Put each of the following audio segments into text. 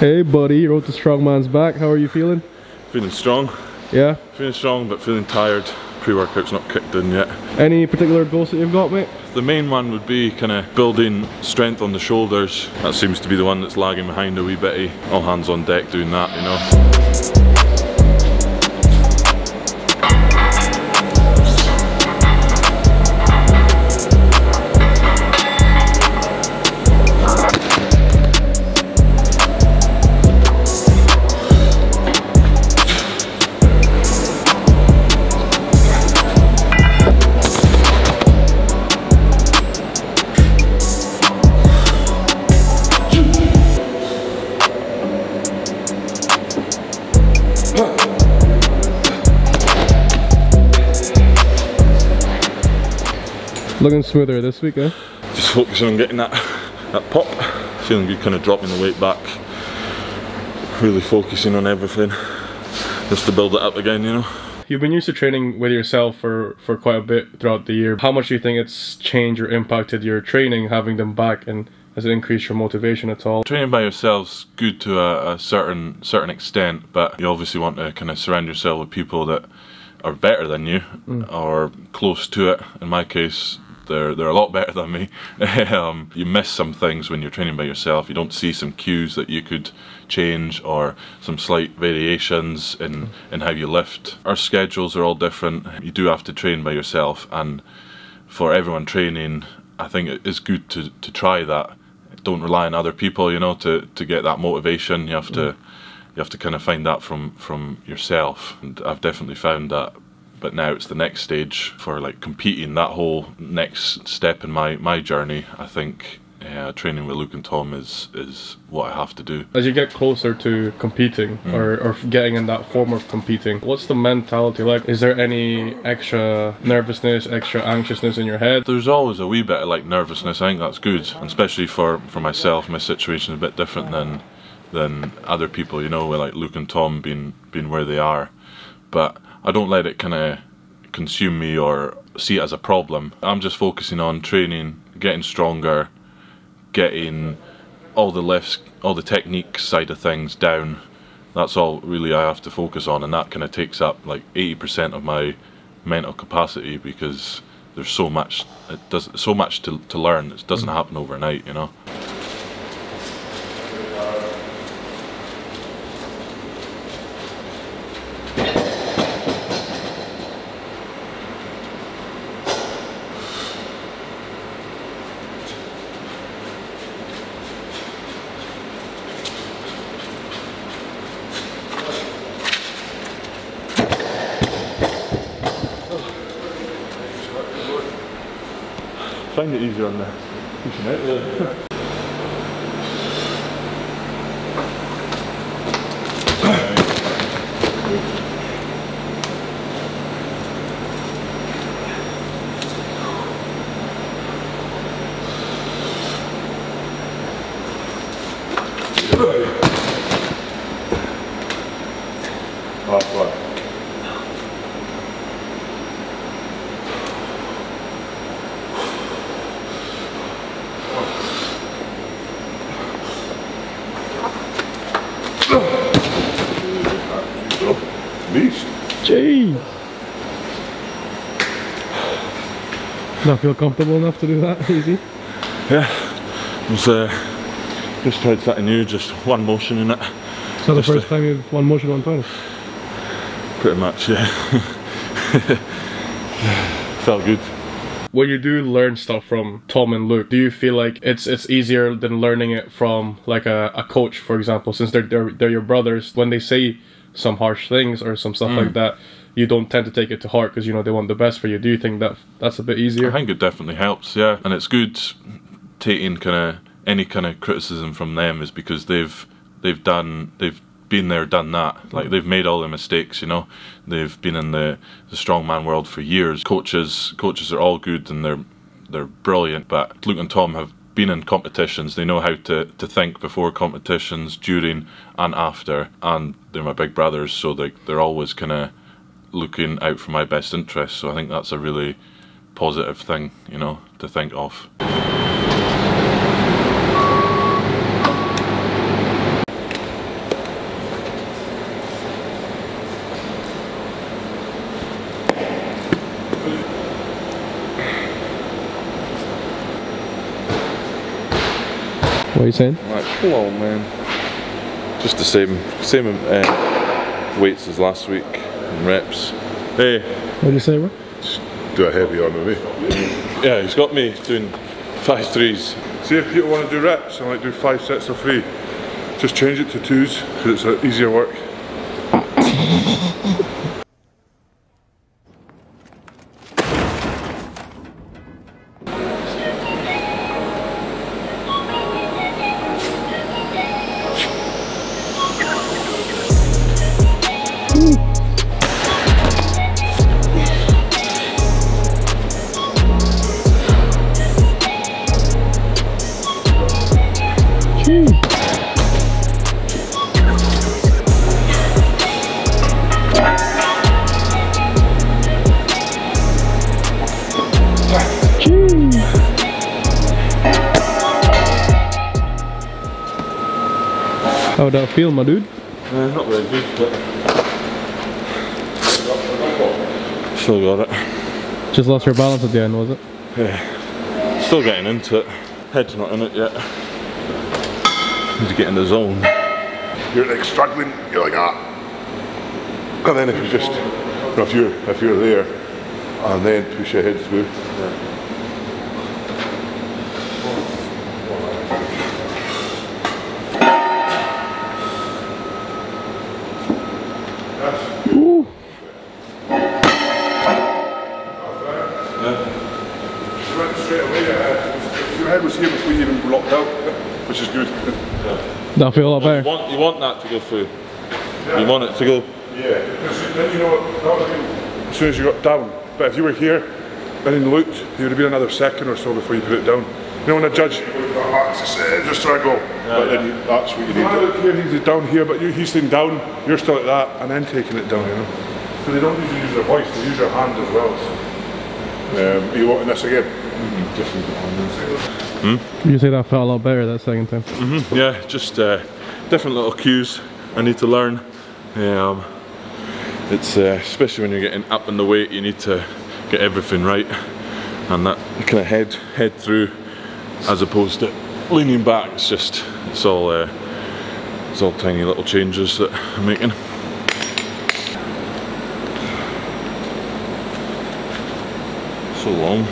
Hey buddy, road to strongman's back. How are you feeling? Feeling strong. Yeah? Feeling strong but feeling tired. Pre-workout's not kicked in yet. Any particular goals that you've got, mate? The main one would be kind of building strength on the shoulders. That seems to be the one that's lagging behind a wee bitty. All hands on deck doing that, you know. Looking smoother this week, eh? Just focusing on getting that pop. Feeling good, kind of dropping the weight back. Really focusing on everything. Just to build it up again, you know? You've been used to training with yourself for quite a bit throughout the year. How much do you think it's changed or impacted your training, having them back, and has it increased your motivation at all? Training by yourself's good to a certain extent, but you obviously want to kind of surround yourself with people that are better than you, or close to it. In my case, They're a lot better than me. You miss some things when you're training by yourself. You don't see some cues that you could change or some slight variations in how you lift. Our schedules are all different. You do have to train by yourself, and for everyone training, I think it is good to try that. Don't rely on other people, you know, to get that motivation. You have to kind of find that from yourself, and I've definitely found that. But now it's the next stage for like competing, that whole next step in my journey. I think training with Luke and Tom is what I have to do. As you get closer to competing or getting in that form of competing, what's the mentality like? Is there any extra nervousness, extra anxiousness in your head? There's always a wee bit of like nervousness. I think that's good, and especially for myself. My situation is a bit different than other people, you know, with like Luke and Tom being where they are. But I don't let it kind of consume me or see it as a problem. I'm just focusing on training, getting stronger, getting all the lifts, all the technique side of things down. That's all really I have to focus on, and that kind of takes up like 80% of my mental capacity, because there's so much, it does so much to learn. It doesn't happen overnight, you know. I find it easier on the pushing out really. Beast. Jeez. Do I feel comfortable enough to do that easy? Yeah. Just tried something new, just one motion in it. It's not the first time you've one motion on final? Pretty much, yeah. Felt good. When you do learn stuff from Tom and Luke, do you feel like it's easier than learning it from like a coach, for example, since they're your brothers? When they say some harsh things or some stuff like that, you don't tend to take it to heart because you know they want the best for you. Do you think that's a bit easier? I think it definitely helps, yeah. And it's good taking kind of any kind of criticism from them, is because they've been there, done that. Like they've made all the mistakes, you know. They've been in the strongman world for years. Coaches are all good and they're brilliant, but Luke and Tom have been in competitions. They know how to think before competitions, during and after, and they're my big brothers, so they're always kind of looking out for my best interests. So I think that's a really positive thing, you know, to think of. What are you saying? I'm like, come on, man. Just the same weights as last week and reps. Hey. What do you say, man? Just do a heavy arm away. Yeah, he's got me doing 5 3s. See, if people want to do reps and like do 5 sets of 3, just change it to 2s because it's easier work. How'd that feel, my dude? Not really good, but still got it. Just lost your balance at the end, was it? Yeah. Still getting into it. Head's not in it yet. Need to get in the zone. You're like struggling, you're like ah. And then if you just, you know, if you're there, and then push your head through. Yeah. Which is good. Yeah. That feel a lot better. You want that to go through. Yeah. You want it to go. Yeah. Because then you know what, as soon as you got down. But if you were here and then looked, you would have been another second or so before you put it down. You know, when a judge, just try to go. Yeah, but then yeah. That's what you need. I look here, he's down here, but he's sitting down. You're still at that, and then taking it down. You know. So they don't usually use their voice; they use their hand as well. So. Are you wanting this again? Mm-hmm. Just You say that felt a lot better that second time. Mm-hmm. Yeah, just different little cues I need to learn. Yeah, it's especially when you're getting up in the weight, you need to get everything right, and that kind of head through, as opposed to leaning back. It's just it's all tiny little changes that I'm making. So long.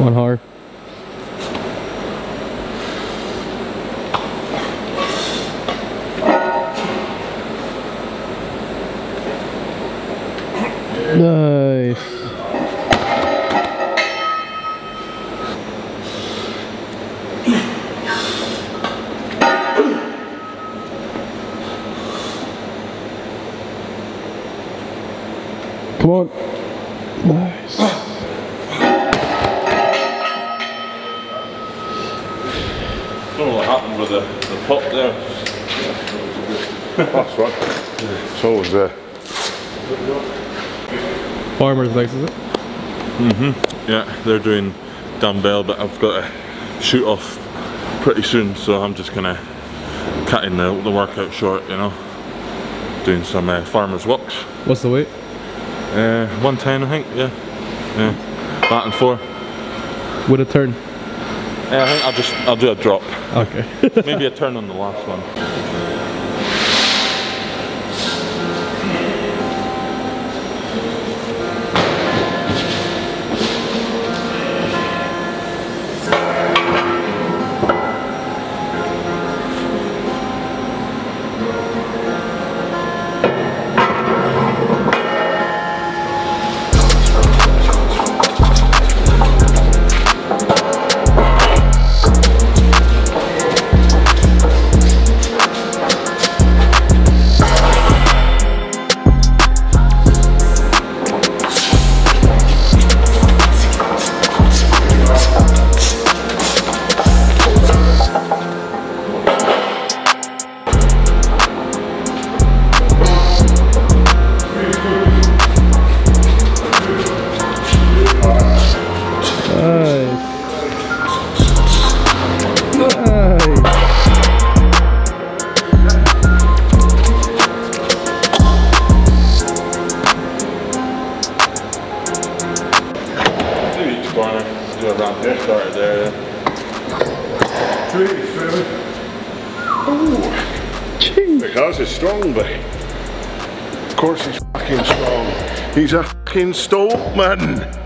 1 hour. Nice. Come on. Nice. I don't know what happened with the pop there. That's right. Yeah. It's always there. Farmer's legs, is it? Mm-hmm. Yeah, they're doing dumbbell, but I've got to shoot off pretty soon, so I'm just kind of cutting the workout short, you know. Doing some farmer's walks. What's the weight? 110, I think, yeah. Yeah. That and 4. With a turn? Yeah, I think I'll do a drop. Okay. Maybe a turn on the last one. around here started there. Trees, really. Ooh, gee, the guy's is strong, but of course he's fucking strong. He's a fucking Stoltman.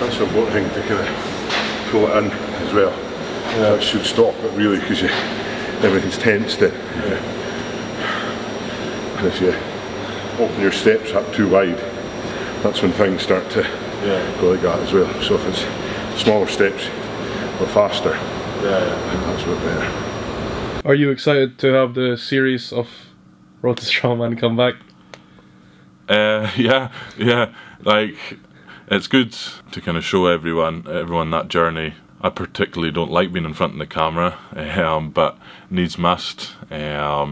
That's a boat thing to kind of pull it in as well. Yeah. That should stop it really, because everything's tensed in. Yeah. And if you open your steps up too wide, that's when things start to go like that as well. So if it's smaller steps or faster, I think that's what better. Are you excited to have the series of Road to Strawman come back? Yeah. Like, it's good to kind of show everyone that journey. I particularly don't like being in front of the camera, but needs must. It'll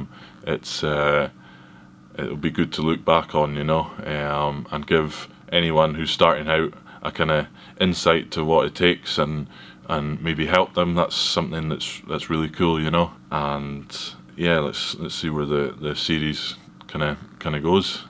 be good to look back on, you know, and give anyone who's starting out a kind of insight to what it takes and maybe help them. That's something that's really cool, you know. And yeah, let's see where the series kind of goes.